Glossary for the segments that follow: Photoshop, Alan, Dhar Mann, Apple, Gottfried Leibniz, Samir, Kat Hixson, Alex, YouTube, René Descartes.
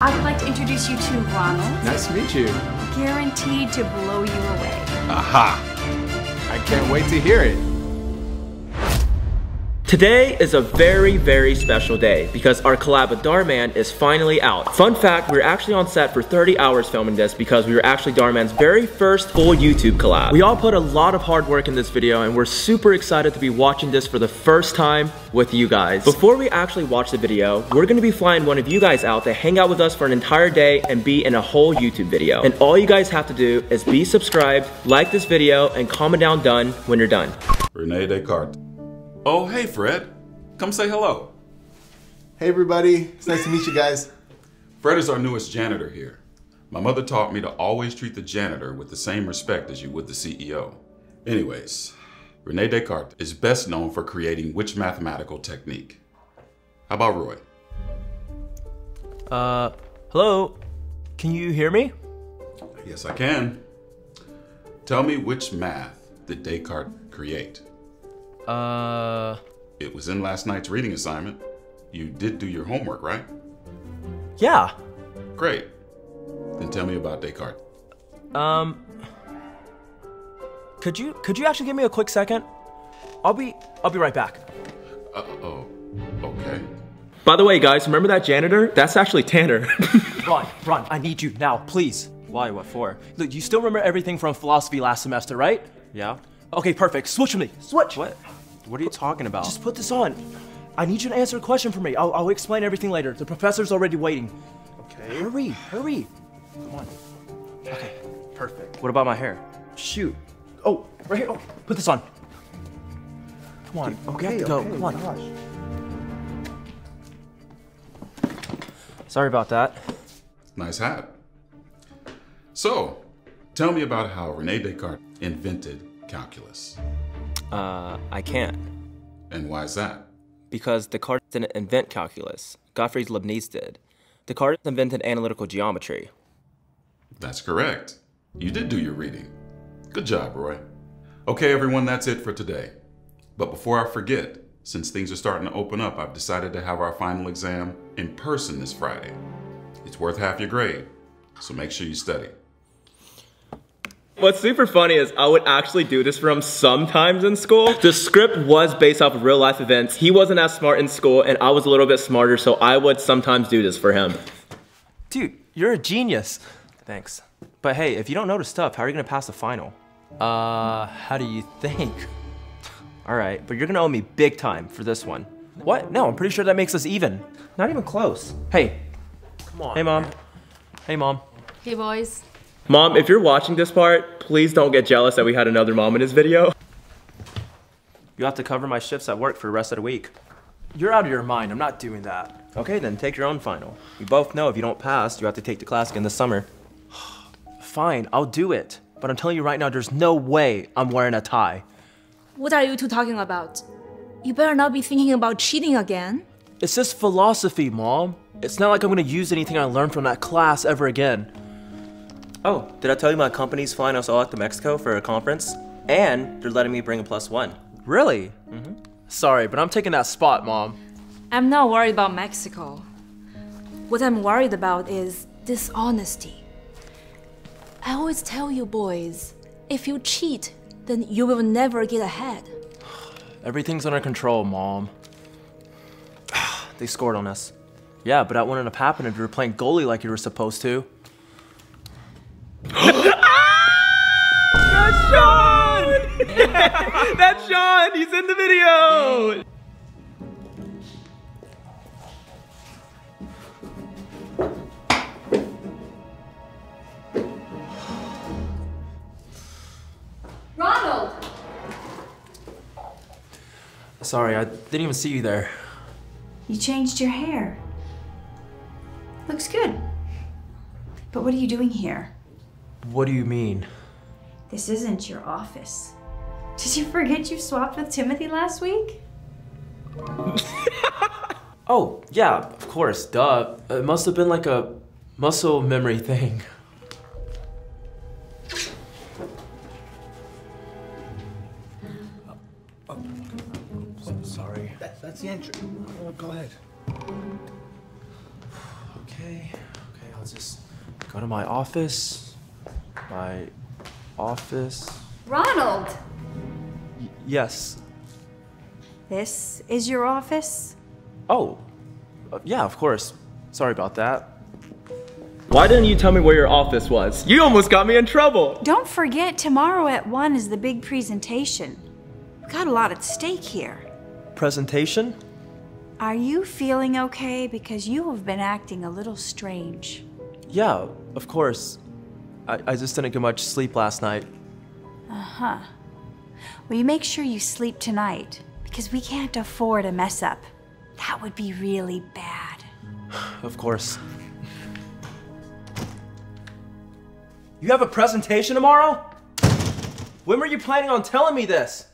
I would like to introduce you to Ronald. Nice to meet you. Guaranteed to blow you away. Aha! I can't wait to hear it. Today is a very, very special day because our collab with Dhar Mann is finally out. Fun fact, we were actually on set for 30 hours filming this because we were actually Dhar Mann's very first full YouTube collab. We all put a lot of hard work in this video and we're super excited to be watching this for the first time with you guys. Before we actually watch the video, we're gonna be flying one of you guys out to hang out with us for an entire day and be in a whole YouTube video. And all you guys have to do is be subscribed, like this video, and comment down done when you're done. René Descartes. Oh, hey, Fred. Come say hello. Hey, everybody. It's nice to meet you guys. Fred is our newest janitor here. My mother taught me to always treat the janitor with the same respect as you would the CEO. Anyways, René Descartes is best known for creating which mathematical technique? How about Roy? Hello. Can you hear me? Yes, I can. Tell me which math did Descartes create? It was in last night's reading assignment. You did do your homework, right? Yeah. Great. Then tell me about Descartes. Could you actually give me a quick second? I'll be right back. Oh, okay. By the way, guys, remember that janitor? That's actually Tanner. Ron, I need you now, please. Why, what for? Look, you still remember everything from philosophy last semester, right? Yeah. Okay, perfect. Switch with me. Switch. What are you talking about? Just put this on. I need you to answer a question for me. I'll explain everything later. The professor's already waiting. Okay. Hurry. Come on. Okay, perfect. What about my hair? Shoot. Oh, right here. Oh, put this on. Come on. Dude, okay, go. Okay, come on. Gosh. Sorry about that. Nice hat. So, tell me about how René Descartes invented calculus. I can't. And why is that? Because Descartes didn't invent calculus. Gottfried Leibniz did. Descartes invented analytical geometry. That's correct. You did do your reading. Good job, Roy. Okay, everyone, that's it for today. But before I forget, since things are starting to open up, I've decided to have our final exam in person this Friday. It's worth half your grade, so make sure you study. What's super funny is I would actually do this for him sometimes in school. The script was based off of real life events. He wasn't as smart in school and I was a little bit smarter, so I would sometimes do this for him. Dude, you're a genius. Thanks. But hey, if you don't know the stuff, how are you gonna pass the final? How do you think? All right, but you're gonna owe me big time for this one. What? No, I'm pretty sure that makes us even. Not even close. Hey. Come on. Hey, Mom. Hey, Mom. Hey, boys. Mom, if you're watching this part, please don't get jealous that we had another mom in this video. You have to cover my shifts at work for the rest of the week. You're out of your mind, I'm not doing that. Okay then, take your own final. We both know if you don't pass, you have to take the class again this summer. Fine, I'll do it. But I'm telling you right now, there's no way I'm wearing a tie. What are you two talking about? You better not be thinking about cheating again. It's just philosophy, Mom. It's not like I'm gonna use anything I learned from that class ever again. Oh, did I tell you my company's flying us all out to Mexico for a conference? And they're letting me bring a +1. Really? Mm-hmm. Sorry, but I'm taking that spot, Mom. I'm not worried about Mexico. What I'm worried about is dishonesty. I always tell you boys, if you cheat, then you will never get ahead. Everything's under control, Mom. They scored on us. Yeah, but that wouldn't have happened if you were playing goalie like you were supposed to. That's Sean! Yeah, that's Sean! He's in the video! Ronald! Sorry, I didn't even see you there. You changed your hair. Looks good. But what are you doing here? What do you mean? This isn't your office. Did you forget you swapped with Timothy last week? Oh, yeah, of course, duh. It must have been like a muscle memory thing. I'm sorry. That's the entry. Go ahead. Okay. let's just go to my office. My office. Ronald! Yes. This is your office? Oh, yeah, of course. Sorry about that. Why didn't you tell me where your office was? You almost got me in trouble. Don't forget, tomorrow at 1 is the big presentation. We've got a lot at stake here. Presentation? Are you feeling okay? Because you have been acting a little strange. Yeah, of course. I just didn't get much sleep last night. Uh-huh. Well, you make sure you sleep tonight, because we can't afford a mess up. That would be really bad. Of course. You have a presentation tomorrow? When were you planning on telling me this?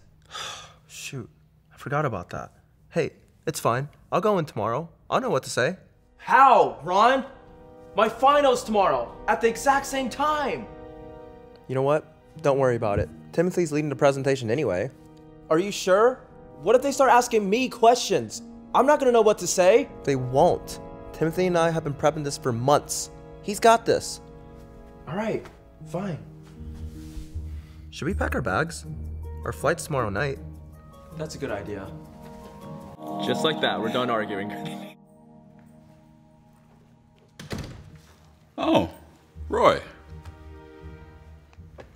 Shoot, I forgot about that. Hey, it's fine. I'll go in tomorrow. I'll know what to say. How, Ron? My final's tomorrow, at the exact same time. You know what? Don't worry about it. Timothy's leading the presentation anyway. Are you sure? What if they start asking me questions? I'm not gonna know what to say. They won't. Timothy and I have been prepping this for months. He's got this. All right, fine. Should we pack our bags? Our flight's tomorrow night. That's a good idea. Just like that, we're done arguing. Oh, Roy.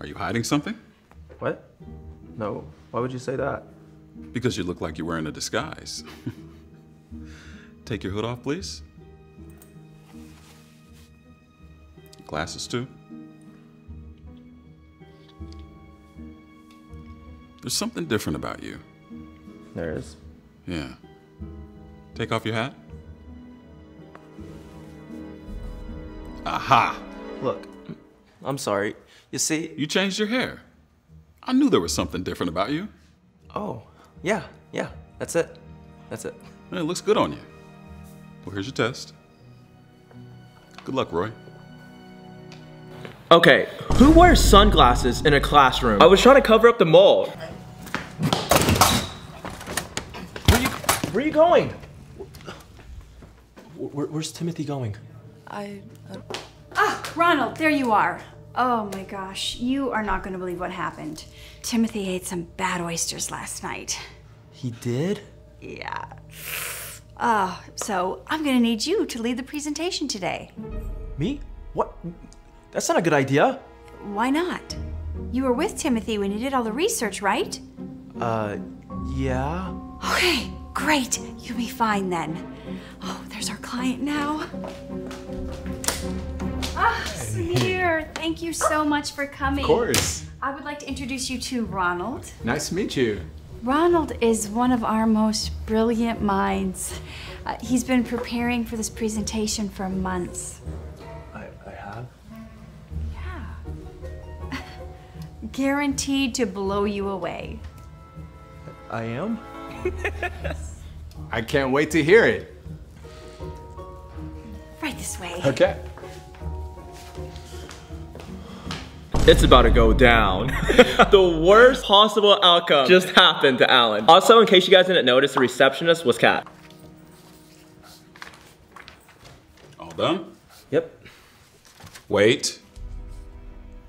Are you hiding something? What? No, why would you say that? Because you look like you're wearing a disguise. Take your hood off, please. Glasses, too. There's something different about you. There is? Yeah. Take off your hat. Aha! Look, I'm sorry. You see... You changed your hair. I knew there was something different about you. Oh, yeah, that's it. That's it. It looks good on you. Well, here's your test. Good luck, Roy. Okay, who wears sunglasses in a classroom? I was trying to cover up the mold. Where are you going? Where's Timothy going? Ah, Ronald, there you are. Oh my gosh, you are not gonna believe what happened. Timothy ate some bad oysters last night. He did? Yeah. So I'm gonna need you to lead the presentation today. Me? What? That's not a good idea. Why not? You were with Timothy when you did all the research, right? Yeah. Okay, great. You'll be fine then. Oh, there's our client now. Ah, Samir, thank you so much for coming. Of course. I would like to introduce you to Ronald. Nice to meet you. Ronald is one of our most brilliant minds. He's been preparing for this presentation for months. I have? Guaranteed to blow you away. I am? I can't wait to hear it. Right this way. Okay. It's about to go down. The worst possible outcome just happened to Alan. Also, in case you guys didn't notice, the receptionist was Kat. All done? Yep. Wait.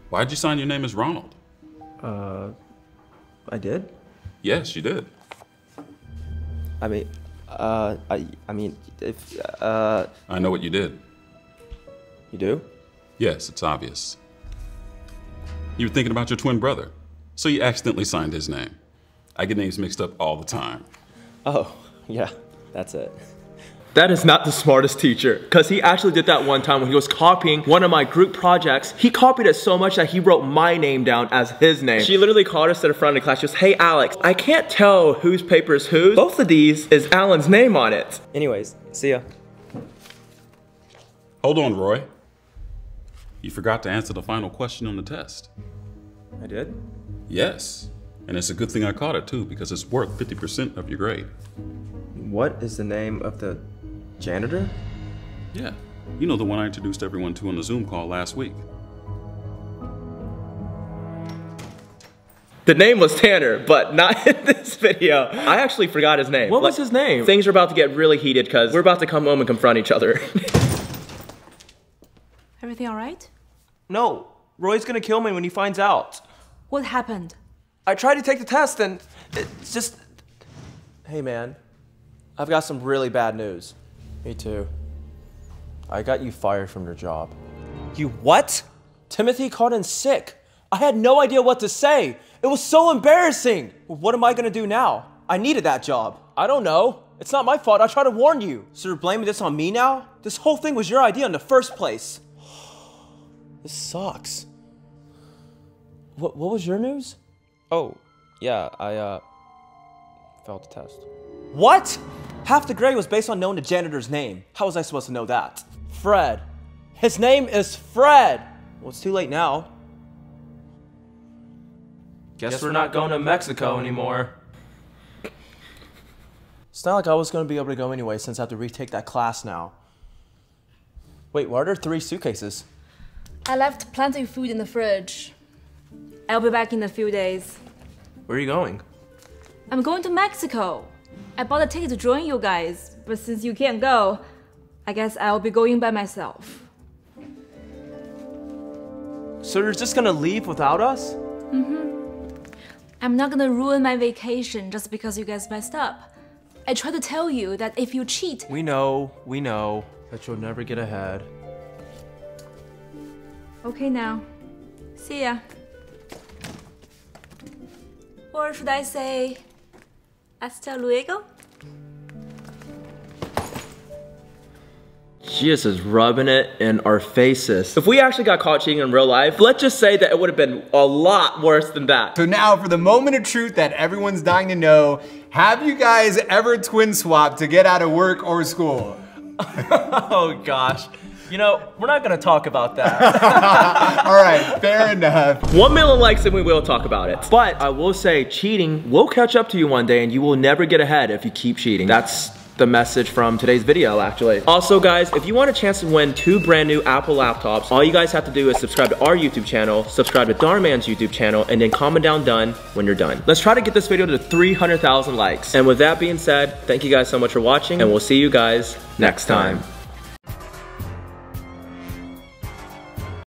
Why'd you sign your name as Ronald? I did? Yes, you did. I mean, I know what you did. You do? Yes, it's obvious. You were thinking about your twin brother, so you accidentally signed his name. I get names mixed up all the time. Oh, yeah, that's it. That is not the smartest teacher, because he actually did that one time when he was copying one of my group projects. He copied it so much that he wrote my name down as his name. She literally called us to the front of the class. She was, hey, Alex, I can't tell whose paper's whose. Both of these is Alan's name on it. Anyways, see ya. Hold on, Roy. You forgot to answer the final question on the test. I did? Yes. And it's a good thing I caught it, too, because it's worth 50% of your grade. What is the name of the... janitor? Yeah, you know, the one I introduced everyone to on the Zoom call last week. The name was Tanner, but not in this video. I actually forgot his name. What was his name? Things are about to get really heated because we're about to come home and confront each other. Everything all right? No. Roy's gonna kill me when he finds out. What happened? I tried to take the test and it's just... Hey, man. I've got some really bad news. Me too. I got you fired from your job. You what? Timothy called in sick. I had no idea what to say. It was so embarrassing. What am I gonna do now? I needed that job. I don't know. It's not my fault. I tried to warn you. So you're blaming this on me now? This whole thing was your idea in the first place. This sucks. What was your news? Oh, yeah, I failed the test. What? Half the grade was based on knowing the janitor's name. How was I supposed to know that? Fred. His name is Fred. Well, it's too late now. Guess we're not going to Mexico anymore. It's not like I was going to be able to go anyway since I have to retake that class now. Wait, why are there 3 suitcases? I left plenty of food in the fridge. I'll be back in a few days. Where are you going? I'm going to Mexico. I bought a ticket to join you guys, but since you can't go, I guess I'll be going by myself. So you're just gonna leave without us? Mm-hmm. I'm not gonna ruin my vacation just because you guys messed up. I tried to tell you that if you cheat... We know that you'll never get ahead. Okay now. See ya. Or should I say, hasta luego? Jesus is rubbing it in our faces. If we actually got caught cheating in real life, let's just say that it would have been a lot worse than that. So now for the moment of truth that everyone's dying to know, have you guys ever twin swapped to get out of work or school? Oh gosh. You know, we're not gonna talk about that. All right, fair enough. 1 million likes and we will talk about it. But I will say cheating will catch up to you one day and you will never get ahead if you keep cheating. That's the message from today's video, actually. Also guys, if you want a chance to win 2 brand new Apple laptops, all you guys have to do is subscribe to our YouTube channel, subscribe to Dhar Mann's YouTube channel, and then comment down done when you're done. Let's try to get this video to 300,000 likes. And with that being said, thank you guys so much for watching and we'll see you guys next time.